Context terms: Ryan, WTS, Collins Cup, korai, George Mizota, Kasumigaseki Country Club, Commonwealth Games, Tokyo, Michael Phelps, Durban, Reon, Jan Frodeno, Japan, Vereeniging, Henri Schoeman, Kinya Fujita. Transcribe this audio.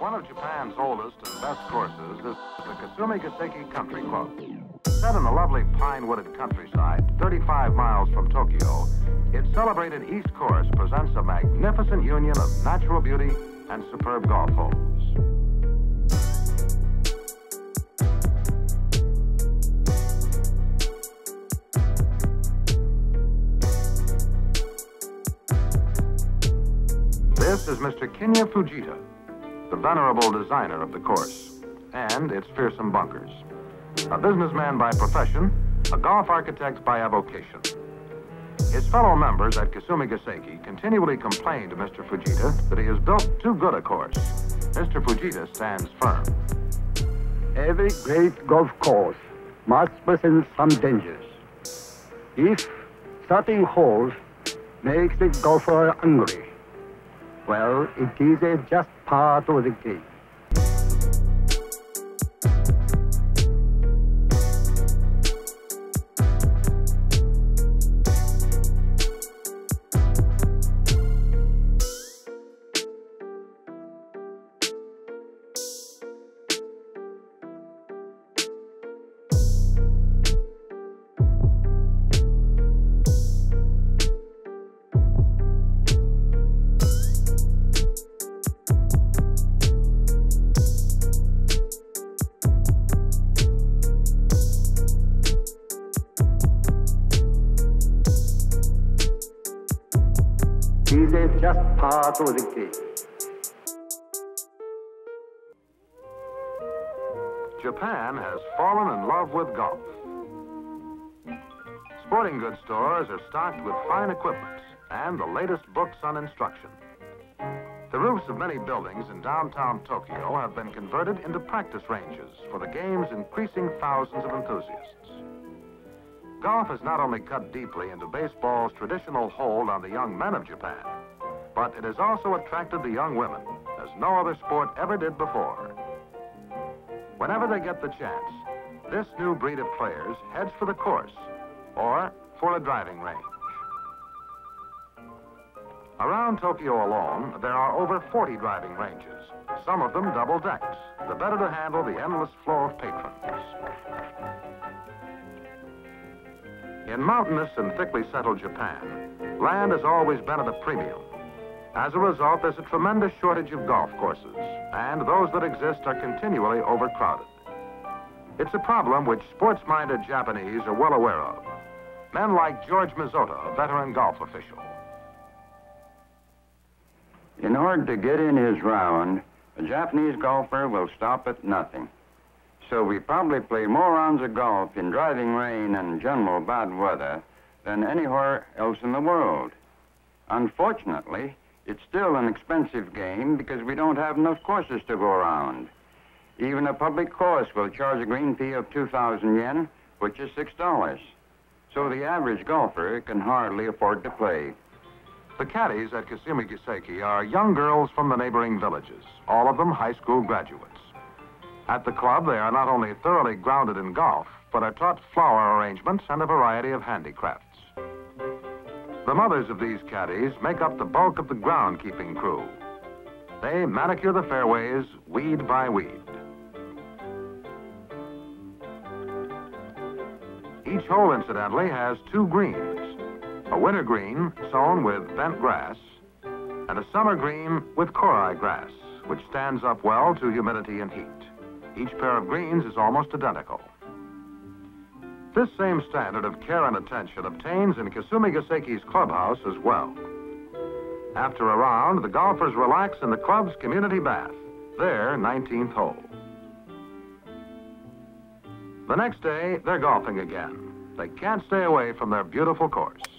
One of Japan's oldest and best courses is the Kasumigaseki Country Club. Set in the lovely pine-wooded countryside, 35 miles from Tokyo, its celebrated East Course presents a magnificent union of natural beauty and superb golf holes. This is Mr. Kinya Fujita, the venerable designer of the course, and its fearsome bunkers. A businessman by profession, a golf architect by avocation. His fellow members at Kasumigaseki continually complain to Mr. Fujita that he has built too good a course. Mr. Fujita stands firm. Every great golf course must present some dangers. If starting holes makes the golfer angry, well, it is just part of the game. These are just part of the game. Japan has fallen in love with golf. Sporting goods stores are stocked with fine equipment and the latest books on instruction. The roofs of many buildings in downtown Tokyo have been converted into practice ranges for the game's increasing thousands of enthusiasts. Golf has not only cut deeply into baseball's traditional hold on the young men of Japan, but it has also attracted the young women, as no other sport ever did before. Whenever they get the chance, this new breed of players heads for the course or for a driving range. Around Tokyo alone, there are over 40 driving ranges, some of them double-decked, the better to handle the endless flow of patrons. In mountainous and thickly settled Japan, land has always been at a premium. As a result, there's a tremendous shortage of golf courses, and those that exist are continually overcrowded. It's a problem which sports-minded Japanese are well aware of. Men like George Mizota, a veteran golf official. In order to get in his round, a Japanese golfer will stop at nothing. So we probably play more rounds of golf in driving rain and general bad weather than anywhere else in the world. Unfortunately, it's still an expensive game because we don't have enough courses to go around. Even a public course will charge a green fee of 2,000 yen, which is $6. So the average golfer can hardly afford to play. The caddies at Kasumigaseki are young girls from the neighboring villages, all of them high school graduates. At the club, they are not only thoroughly grounded in golf, but are taught flower arrangements and a variety of handicrafts. The mothers of these caddies make up the bulk of the ground-keeping crew. They manicure the fairways weed by weed. Each hole, incidentally, has two greens, a winter green sown with bent grass and a summer green with korai grass, which stands up well to humidity and heat. Each pair of greens is almost identical. This same standard of care and attention obtains in Kasumigaseki's clubhouse as well. After a round, the golfers relax in the club's community bath, their 19th hole. The next day, they're golfing again. They can't stay away from their beautiful course.